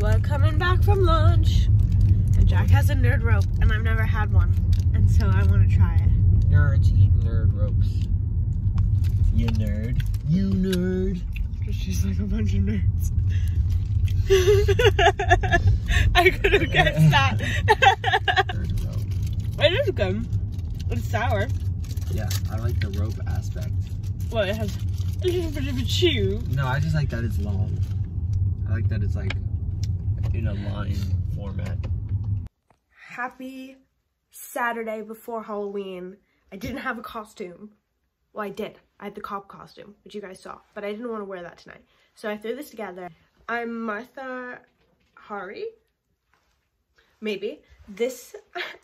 We're coming back from lunch, and Jack has a nerd rope, and I've never had one, and so I want to try it. Nerds eat nerd ropes. You nerd. You nerd. Because she's like a bunch of nerds. I could have guessed that. Nerd rope. It is good. It's sour. Yeah, I like the rope aspect. Well, it has a little bit of a chew. No, I just like that it's long. I like that it's like in a line format. Happy Saturday before Halloween. I didn't have a costume. Well, I did. I had the cop costume, which you guys saw, but I didn't want to wear that tonight. So I threw this together. I'm Martha Hari. Maybe. This,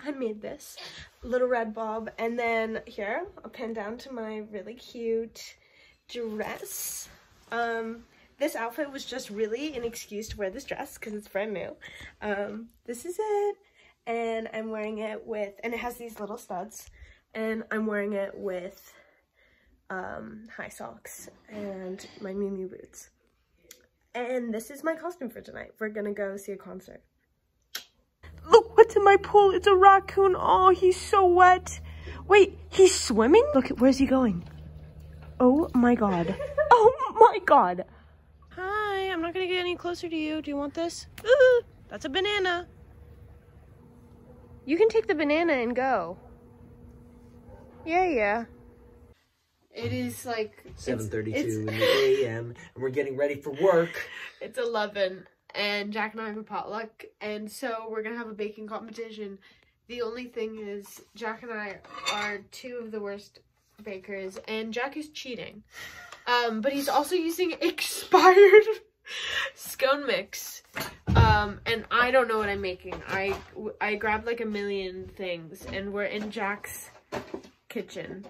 I made this little red bob, and then here I'll pin down to my really cute dress. This outfit was just really an excuse to wear this dress because it's brand new. This is it, and I'm wearing it with, and it has these little studs, and I'm wearing it with high socks and my Miu Miu boots. And this is my costume for tonight. We're gonna go see a concert. Look what's in my pool. It's a raccoon. Oh, he's so wet. Wait, he's swimming? Look, where's he going? Oh my God. Oh my God. Hi, I'm not gonna get any closer to you. Do you want this? Ooh, that's a banana. You can take the banana and go. Yeah, yeah. It is like 7:32 a.m. and we're getting ready for work. It's 11. And Jack and I have a potluck, and so we're gonna have a baking competition. The only thing is, Jack and I are two of the worst bakers, and Jack is cheating. But he's also using expired scone mix. And I don't know what I'm making. I grabbed like a million things, and we're in Jack's kitchen.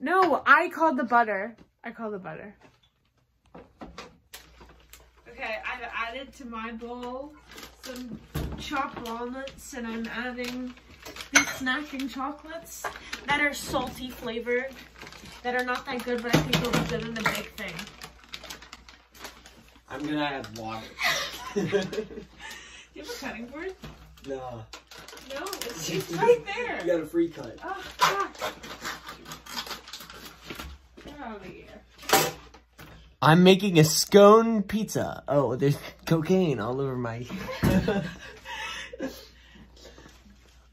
No, I called the butter. I called the butter. Okay, I've added to my bowl some chopped walnuts, and I'm adding these snacking chocolates that are salty flavored, that are not that good, but I think they'll be good in the big thing. I'm gonna add water. Do you have a cutting board? No. No, it's just right there. You got a free cut. Oh, God. Get out of here. I'm making a scone pizza. Oh, there's cocaine all over my...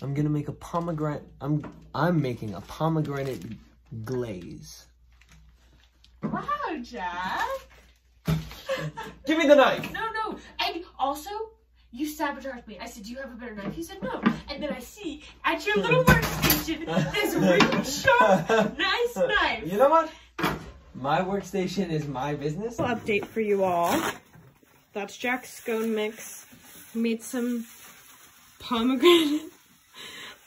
I'm gonna make a pomegranate... I'm making a pomegranate glaze. Wow, Jack. Give me the knife. No, no. And also, you sabotaged me. I said, do you have a better knife? He said, no. And then I see at your little workstation this really sharp, nice knife. You know what? My workstation is my business. Update for you all. That's Jack's scone mix. Made some pomegranate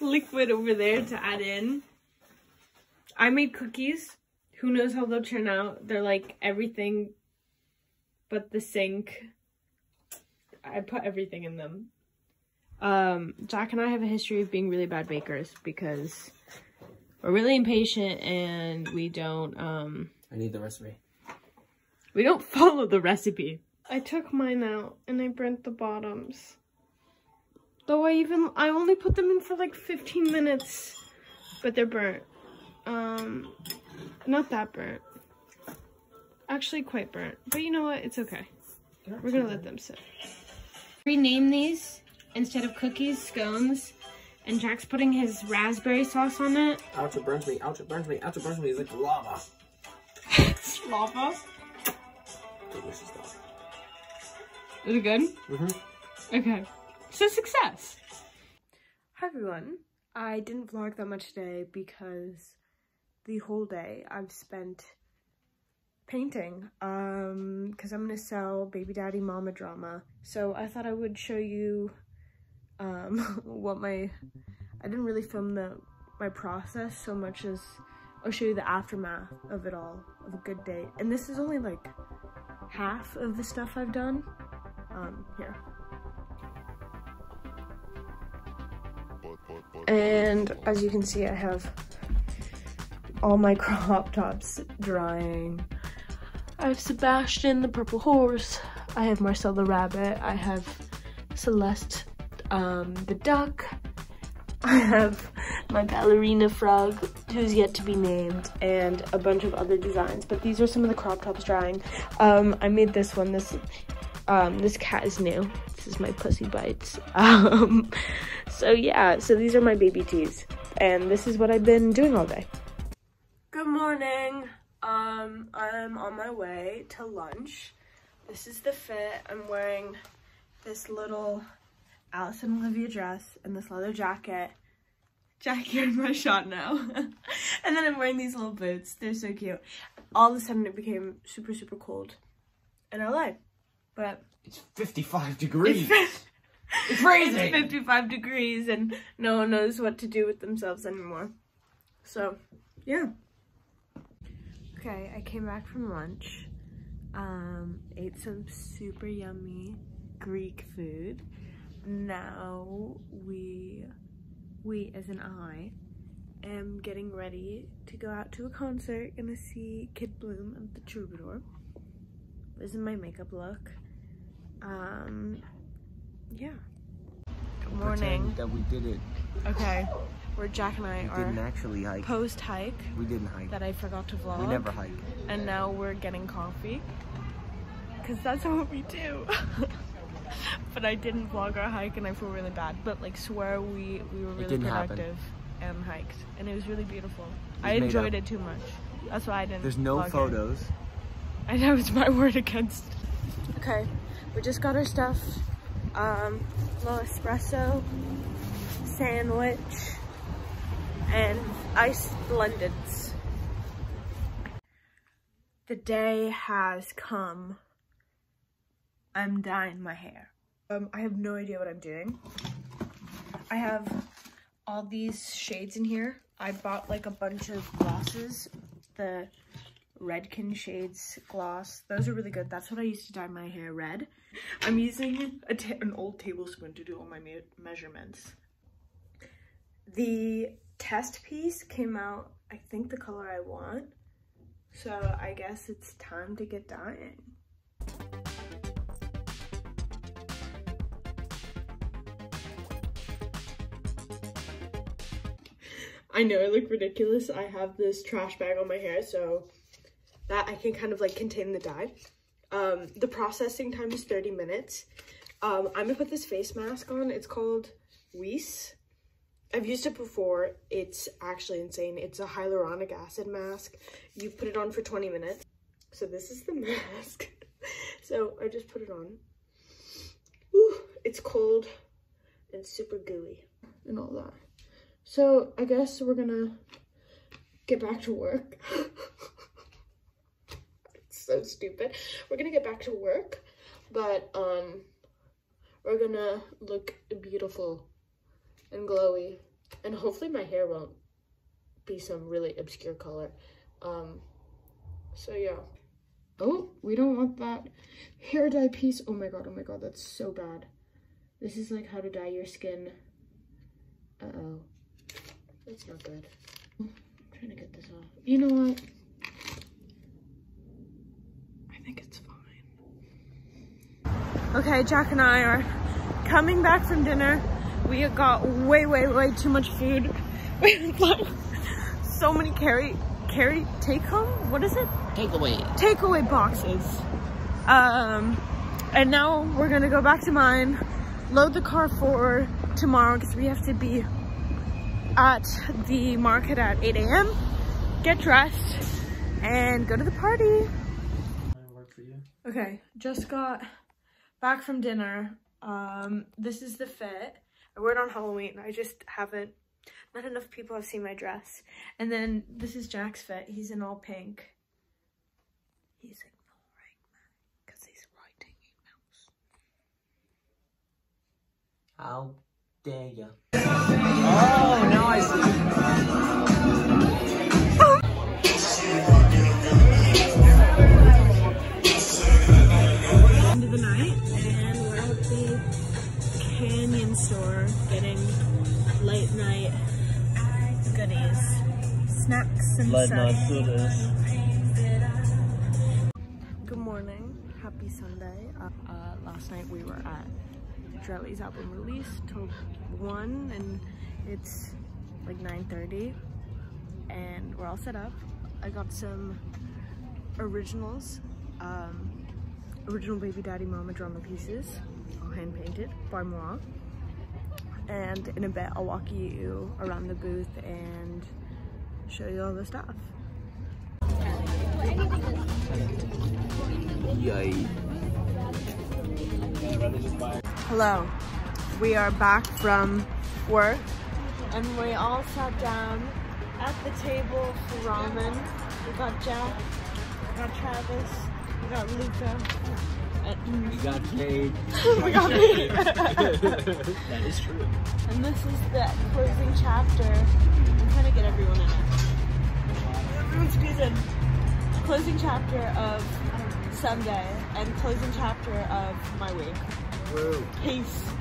liquid over there to add in. I made cookies. Who knows how they'll turn out. They're like everything but the sink. I put everything in them. Jack and I have a history of being really bad bakers because we're really impatient and we don't... I need the recipe. We don't follow the recipe. I took mine out and I burnt the bottoms. Though I only put them in for like 15 minutes, but they're burnt. Not that burnt. Actually quite burnt, but you know what? It's okay. We're gonna let them sit. Rename these instead of cookies, scones. And Jack's putting his raspberry sauce on it. Ouch, it burns me, ouch, it burns me, ouch, it burns me. It's like lava. It's lava. Delicious stuff. Is it good? Mm-hmm. Okay. So success. Hi everyone. I didn't vlog that much today because the whole day I've spent painting. Because I'm gonna sell Baby Daddy Mama Drama. So I thought I would show you what my... I didn't really film my process so much as I'll show you the aftermath of it all, of a good day. And this is only like half of the stuff I've done. Here. And as you can see, I have all my crop tops drying. I have Sebastian, the purple horse. I have Marcel the rabbit, I have Celeste the duck, I have my ballerina frog, who's yet to be named, and a bunch of other designs, but these are some of the crop tops drying. I made this one. This cat is new. This is my Pussy Bites. So yeah, so these are my baby tees, and this is what I've been doing all day. Good morning. I'm on my way to lunch. This is the fit. I'm wearing this little Alice and Olivia dress and this leather jacket. Jackie, you're in my shot now. And then I'm wearing these little boots. They're so cute. All of a sudden it became super, super cold in LA. But it's 55 degrees. It's crazy. It's 55 degrees and no one knows what to do with themselves anymore. So, yeah. Okay, I came back from lunch. Ate some super yummy Greek food. Now we as in I am getting ready to go out to a concert. Gonna see Kid Bloom at the Troubadour. This is my makeup look. Yeah. Good morning. Pretend that we did it. Okay. Where Jack and I didn't actually hike. Post hike. We didn't hike. That I forgot to vlog. We never hike. And now we're getting coffee. Cause that's what we do. But I didn't vlog our hike and I feel really bad. But like swear we were really productive and hiked. And it was really beautiful. I enjoyed it too much. That's why I didn't. There's no photos. I know, it's my word against. Okay, we just got our stuff. Little espresso, sandwich, and iced blendeds. The day has come. I'm dyeing my hair. I have no idea what I'm doing. I have all these shades in here. I bought like a bunch of glosses. The Redken Shades gloss. Those are really good. That's what I used to dye my hair red. I'm using an old tablespoon to do all my measurements. The test piece came out, I think, the color I want. So I guess it's time to get dyeing. I know I look ridiculous. I have this trash bag on my hair, so that I can kind of like contain the dye. The processing time is 30 minutes. I'm gonna put this face mask on. It's called Wees. I've used it before. It's actually insane. It's a hyaluronic acid mask. You put it on for 20 minutes. So this is the mask. So I just put it on. Ooh, it's cold and super gooey and all that. So I guess we're gonna get back to work. So stupid. We're gonna get back to work, but we're gonna look beautiful and glowy, and hopefully my hair won't be some really obscure color. So yeah. Oh, we don't want that hair dye piece. Oh my god, that's so bad. This is like how to dye your skin. Uh-oh, that's not good. I'm trying to get this off. You know what? I think it's fine. Okay, Jack and I are coming back from dinner. We got way too much food. We got so many carry take home? What is it? Takeaway boxes. And now we're gonna go back to mine, load the car for tomorrow because we have to be at the market at 8 a.m. Get dressed and go to the party. Okay, just got back from dinner. This is the fit. I wear it on Halloween. I just haven't, not enough people have seen my dress. And then this is Jack's fit. He's in all pink. He's in full rank, man, because he's writing emails. How dare you? Oh, nice. The night, and we're at the Canyon store getting late night goodies, snacks and late night goodies. Good morning, happy Sunday. last night we were at Drelli's album release till 1, and it's like 9:30, and we're all set up. I got some originals, original Baby Daddy Mama drama pieces, all hand painted by moi. And in a bit, I'll walk you around the booth and show you all the stuff. Yay. Hello, we are back from work and we all sat down at the table for ramen. We got Jack, we got Travis, we got Luca. We got Jade. We got me. That is true. And this is the closing chapter. I'm trying to get everyone in it. Everyone squeeze in. Closing chapter of Sunday and closing chapter of my week. Woo. Peace.